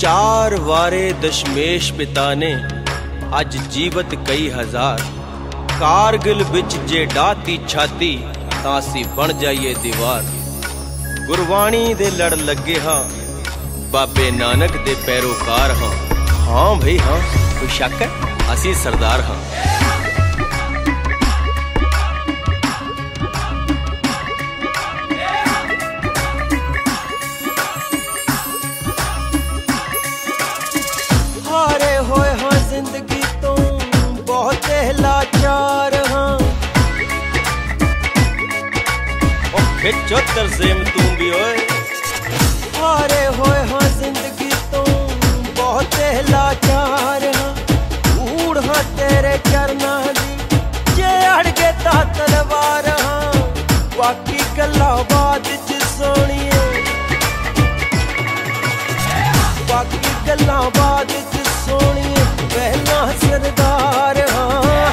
चार वारे दशमेश पिताने अज जीवत कई हजार। कारगिल बिच जे डाती छाती तासी बन जाइए दीवार। गुरबाणी दे लड़ लगे हाँ, बाबे नानक दे पैरोकार हाँ। हाँ भाई हाँ, कोई शक है, असी सरदार हाँ। जिंदगी तो बहुत लाचार हाँ। खिचो तरसेम तू भी ओए। हारे होए हाँ जिंदगी तो बहुत लाचार हाँ। ऊड़ हाँ तेरे चरना दी जे अड़ के ता तलवार हाँ। बाकी गल्ला बाद च सोनिए, बाकी गल्ला बाद च सोनिए। पहला सरदार हाँ,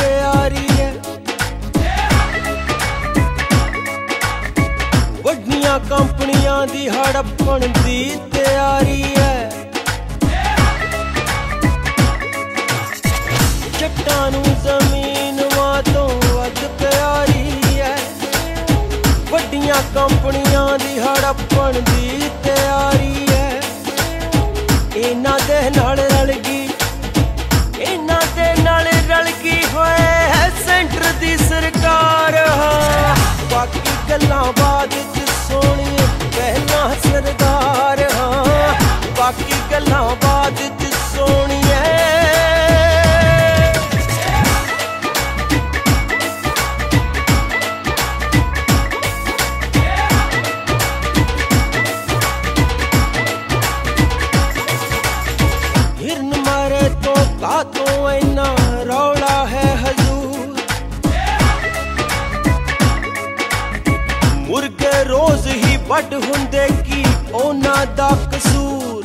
प्यारी है। कंपनियां दी हड़पण दी तैयारी है। चट्टानू जमीन वातों वध प्यारी है। वड्डियां कंपनियां दी हड़पण दी तैयारी है। इन्हां दे नाल रल गई, इन्हां दे नाल रल गई होए है सेंटर दी सरकार हाँ। बाकी गल्लां बाद पहला सरदार हाँ, बाकी गल्लां बाद च सोनी है। हिरन मारे तो कातों इन्ना रौला है हजूर। मुर्गे रोज ही ਵੱਡ ਹੁੰਦੇ की ਉਹਨਾਂ ਦਾ ਕਸੂਰ।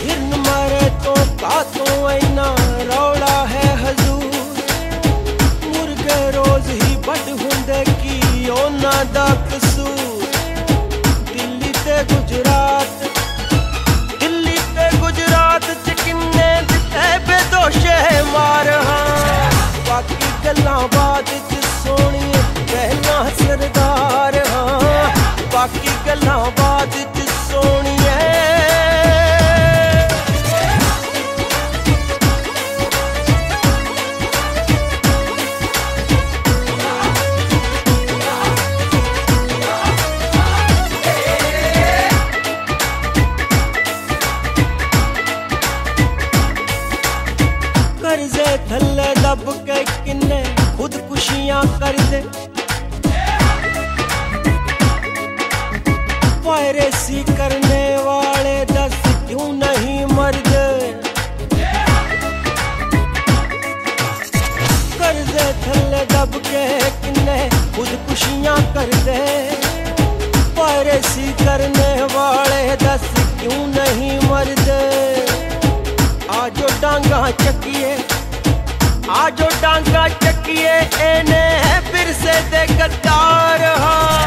हिरन मारे तो कातों इन्ना रौला है हजूर। मुर्गे रोज ही ਵੱਡ ਹੁੰਦੇ की ਉਹਨਾਂ ਦਾ ਕਸੂਰ। दिल्ली ते गुजरात, दिल्ली ते गुजरात च किन्ने दिते बेदोशे मार हाँ। बाकी गल्लां बाद च सोनी पहला सरदार हाँ, बाकी गल्लां बाद च सोनी है। कर्जे थल्ले दब के किन्ने खुदकुशियां कर दे। वायरसी करने वाले दस क्यों नहीं मरते। कर्जे थल्ले दब के किन्ने खुदकुशियां करते। वायरसी करने वाले दस क्यों नहीं मरते। आजो डांगा चकिए, आजो डांगा चकिए एने फिर से दे गद्दार हाँ।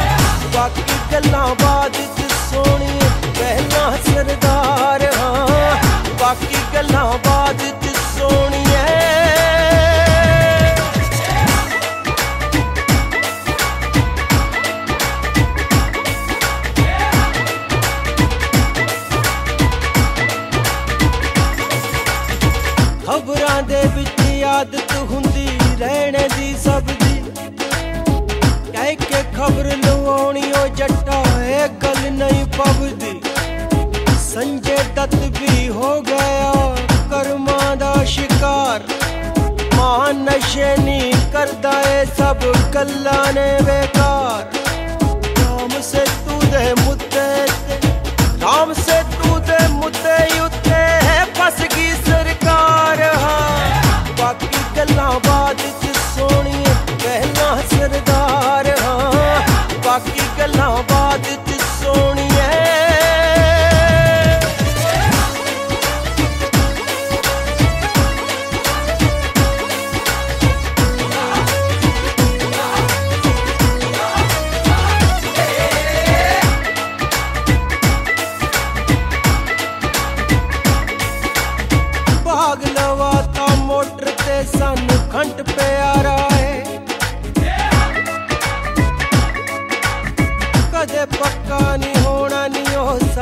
बाकी गल्लां बाद च सोनी पहला सरदार हाँ, बाकी गल्लां बाद च सोनी है। खबरां दे विच आदत हुंदी रहने दी सब दी। कह के खबर लवाउणी ओ जट्टा ए गल नहीं पवदी। संजय दत्त भी हो गया कर्मा दा शिकार। मां नशे नहीं करदा ए सब गल्लां ने बेकार। राम सेतू दे मुद्दे उत्ते फस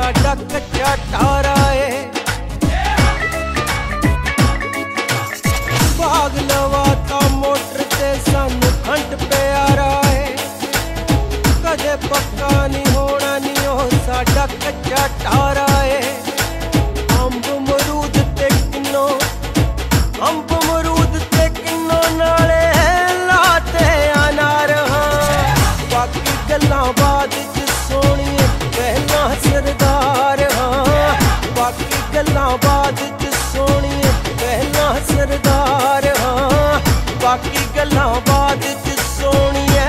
साडा कच्चा तारा है भाग लवा ता मोटर ते सानू खंड प्यारा है कदे पक्का नहीं होना नहीं हो साडा कच्चा तारा है अंब मरूद ते किन्नो अंब मरूद ते किन्नो नाले लाते अनार हां बाकी गल्लां बाद च सोणिए पहला सरदार हां बाकी गल्लां बाद च सोणिए पहला सरदार बाकी गल्लां बाद च सोणिए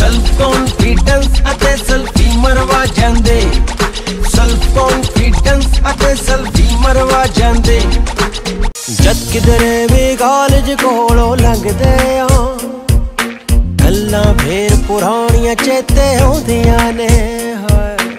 सेल्फ कॉन्फिडेंस अते सेल्फी मरवा जांदे सेल्फ कॉन्फिडेंस अते सेल्फी मरवा जांदे जद किधरे वे कॉलेज कोलों लंघदे आ गल्लां फेर पुराणियां चेते आउंदियां ने।